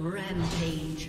Rampage.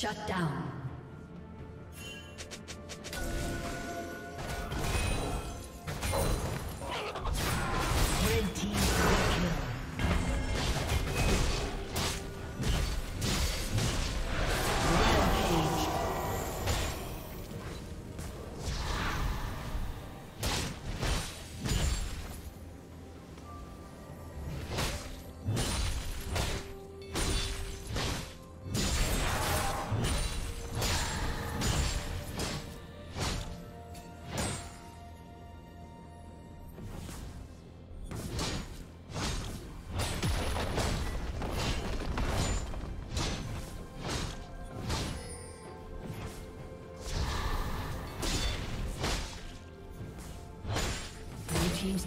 Shut down. Red team kill. Team's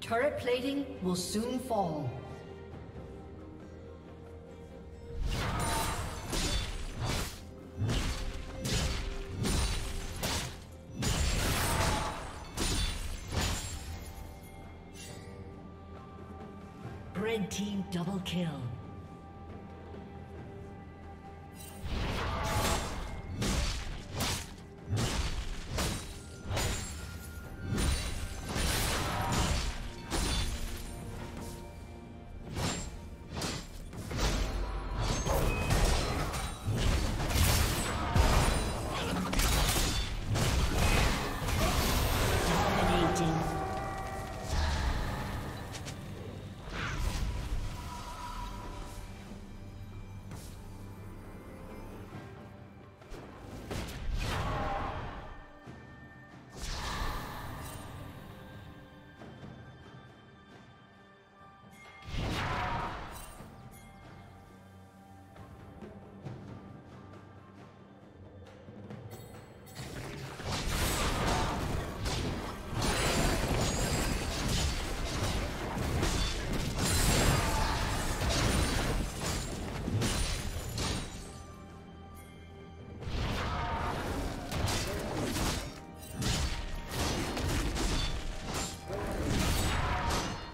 Turret plating will soon fall. Red team double kill.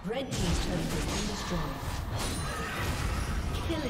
Red team's turret has been